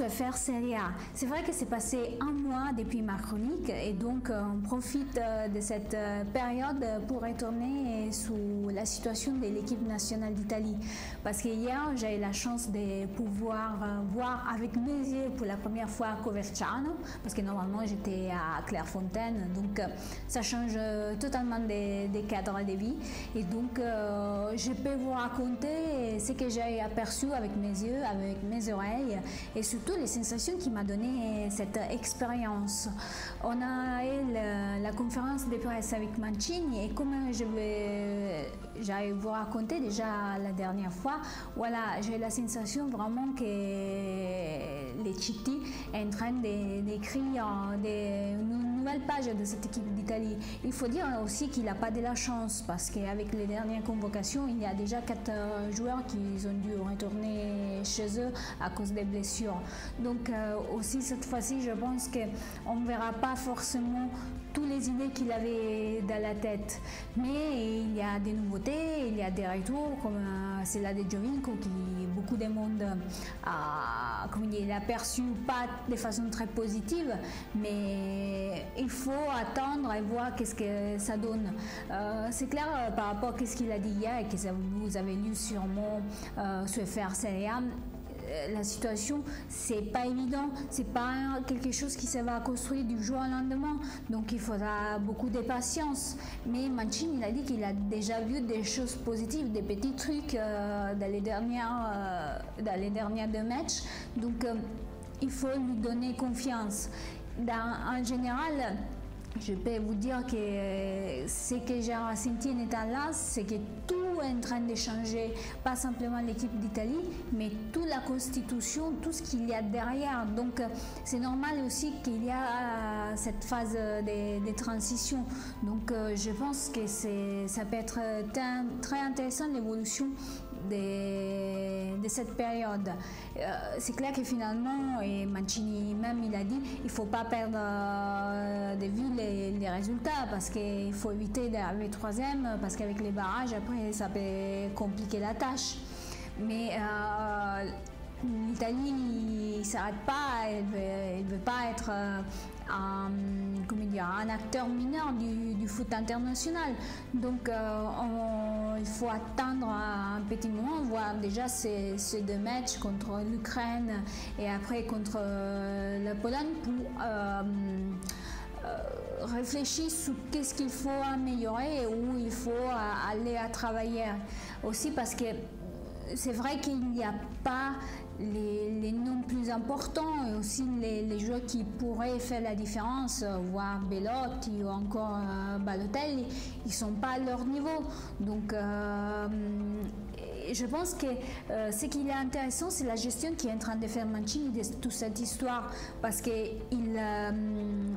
sur FR Serie A. C'est vrai que c'est passé un mois depuis ma chronique et donc on profite de cette période pour retourner sur la situation de l'équipe nationale d'Italie. Parce qu'hier, j'ai eu la chance de pouvoir voir avec mes yeux pour la première fois Coverciano, parce que normalement j'étais à Clairefontaine, donc ça change totalement des cadres de vie. Et donc je peux vous raconter ce que j'ai aperçu avec mes yeux, avec mes oreilles et surtout les sensations qui m'a donné cette expérience. On a eu la conférence de presse avec Mancini et comme j'allais vous raconter déjà la dernière fois, voilà, j'ai la sensation vraiment que les Chitti est en train d'écrire une nouvelle page de cette équipe d'Italie. Il faut dire aussi qu'il n'a pas de la chance parce qu'avec les dernières convocations, il y a déjà 4 joueurs qui ont dû retourner chez eux à cause des blessures. Donc aussi cette fois-ci, je pense qu'on ne verra pas forcément toutes les idées qu'il avait dans la tête. Mais il y a des nouveautés, il y a des retours, comme celle de Giovinco, qui beaucoup de monde l'a perçu pas de façon très positive, mais il faut attendre et voir qu'est-ce que ça donne. C'est clair par rapport à ce qu'il a dit hier et que vous avez lu sûrement sur FR Serie A. La situation, c'est pas évident, c'est pas quelque chose qui se va construire du jour au lendemain, donc il faudra beaucoup de patience. Mais Mancini, il a dit qu'il a déjà vu des choses positives, des petits trucs dans les dernières 2 matchs, donc il faut lui donner confiance. En général, je peux vous dire que ce que j'ai ressenti en étant là, c'est que tout est en train de changer, pas simplement l'équipe d'Italie, mais toute la constitution, tout ce qu'il y a derrière. Donc c'est normal aussi qu'il y a cette phase de transition. Donc je pense que ça peut être très intéressant l'évolution de cette période. C'est clair que finalement, et Mancini même il a dit, il ne faut pas perdre de vue les résultats parce qu'il faut éviter d'arriver 3e parce qu'avec les barrages après ça peut compliquer la tâche. Mais l'Italie ne s'arrête pas, elle ne veut pas être un acteur mineur du foot international. Donc il faut attendre un petit moment, voir déjà ces 2 matchs contre l'Ukraine et après contre la Pologne pour réfléchir sur qu'est-ce qu'il faut améliorer et où il faut aller à travailler. Aussi parce que c'est vrai qu'il n'y a pas les noms plus importants et aussi les joueurs qui pourraient faire la différence, voire Belotti ou encore Balotelli, ils ne sont pas à leur niveau. Donc je pense que ce qui est intéressant, c'est la gestion qui est en train de faire Mancini de toute cette histoire. Parce que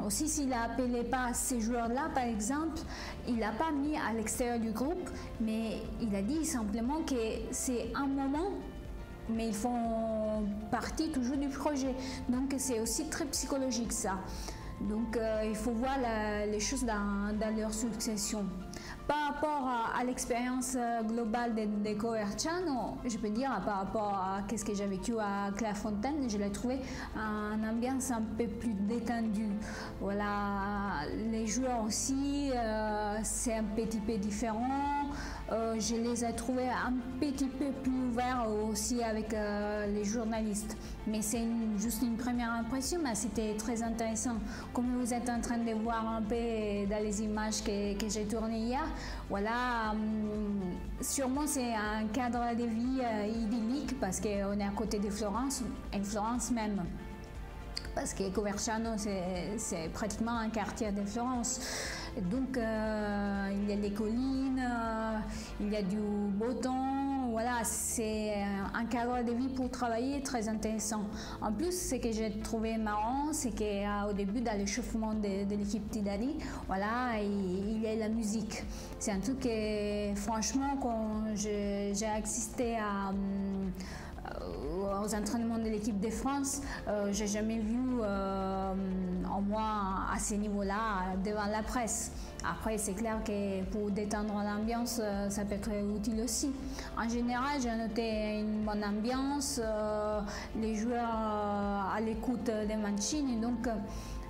aussi, s'il n'appelait pas ces joueurs-là, par exemple, il n'a pas mis à l'extérieur du groupe, mais il a dit simplement que c'est un moment, mais ils font partie toujours du projet. Donc c'est aussi très psychologique ça. Donc il faut voir les choses dans leur succession. Par rapport à l'expérience globale de Coverciano, je peux dire par rapport à ce que j'ai vécu à Clairefontaine, je l'ai trouvé une ambiance un peu plus détendue. Voilà, les joueurs aussi, c'est un petit peu différent. Je les ai trouvés un petit peu plus ouverts aussi avec les journalistes. Mais c'est juste une première impression, mais c'était très intéressant. Comme vous êtes en train de voir un peu dans les images que j'ai tournées hier, voilà, sûrement c'est un cadre de vie idyllique parce qu'on est à côté de Florence, et Florence même. Parce que Coverciano, c'est pratiquement un quartier de Florence. Donc il y a des collines, il y a du beau temps, voilà, c'est un cadre de vie pour travailler très intéressant. En plus, ce que j'ai trouvé marrant, c'est qu'au début, dans l'échauffement de l'équipe d'Italie, voilà, il y a la musique. C'est un truc que, franchement, quand j'ai assisté aux entraînements de l'équipe de France, j'ai jamais vu en moi à ces niveaux-là devant la presse. Après, c'est clair que pour détendre l'ambiance, ça peut être utile aussi. En général, j'ai noté une bonne ambiance, les joueurs à l'écoute de Mancini. Donc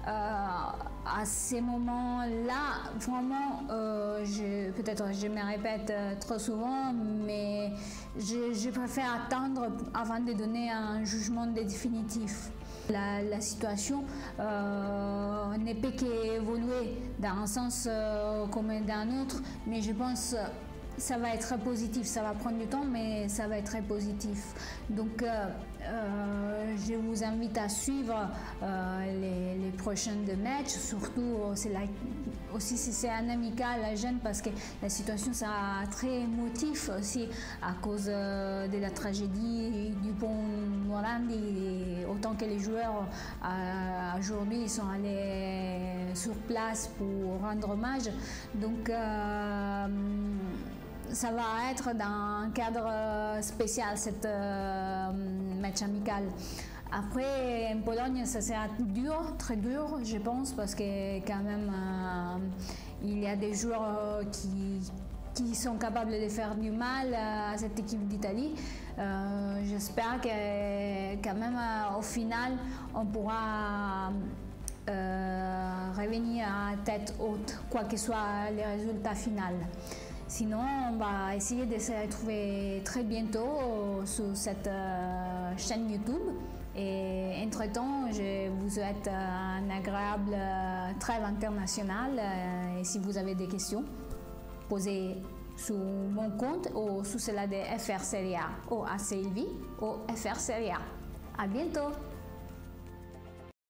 à ces moments-là, vraiment, peut-être je me répète trop souvent, mais je préfère attendre avant de donner un jugement définitif. La situation ne peut qu'évoluer d'un sens comme d'un autre, mais je pense que ça va être positif, ça va prendre du temps, mais ça va être positif. Donc je vous invite à suivre les prochains matchs, surtout aussi si c'est un amical à Gênes, parce que la situation sera très émotive aussi à cause de la tragédie du pont Morandi. Autant que les joueurs aujourd'hui sont allés sur place pour rendre hommage. Donc ça va être dans un cadre spécial, cette match amical. Après, en Pologne, ça sera dur, très dur, je pense, parce que quand même, il y a des joueurs qui sont capables de faire du mal à cette équipe d'Italie. J'espère que quand même, au final, on pourra revenir à tête haute, quoi que soient les résultats finaux. Sinon, on va essayer de se retrouver très bientôt sur cette chaîne YouTube. Et entre-temps, je vous souhaite un agréable trêve internationale. Et si vous avez des questions, posez sur mon compte ou sous cela de FR Serie A ou à Sylvie ou FR Serie A. À bientôt!